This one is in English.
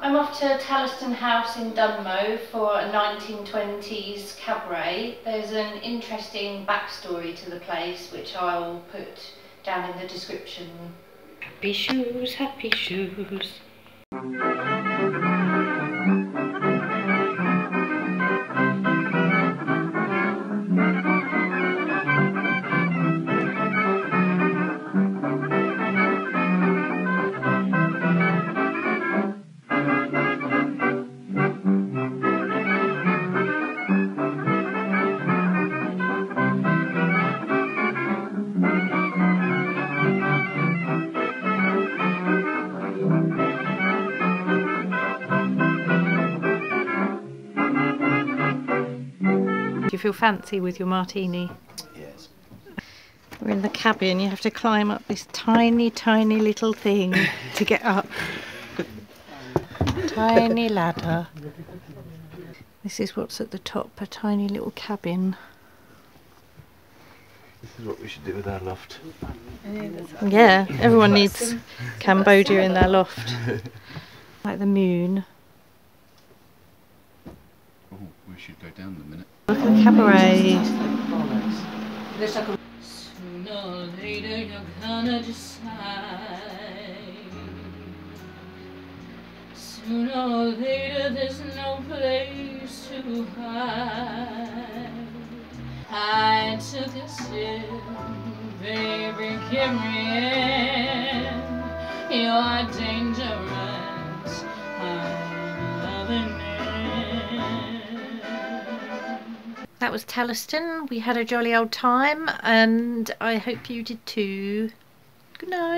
I'm off to Talliston House in Dunmow for a 1920s cabaret. There's an interesting backstory to the place which I'll put down in the description. Happy shoes, happy shoes. Do you feel fancy with your martini? Yes. We're in the cabin, you have to climb up this tiny, tiny little thing to get up. Tiny ladder. This is what's at the top, a tiny little cabin. This is what we should do with our loft. Yeah, everyone needs Cambodia in their loft. Like the moon. Oh, we should go down in a minute. Look at the cabaret. Sooner or later you're gonna decide. Sooner or later there's no place to hide. I took a sip, baby, give me in. You're dangerous, I'm loving it. That was Talliston. We had a jolly old time and I hope you did too. Good night.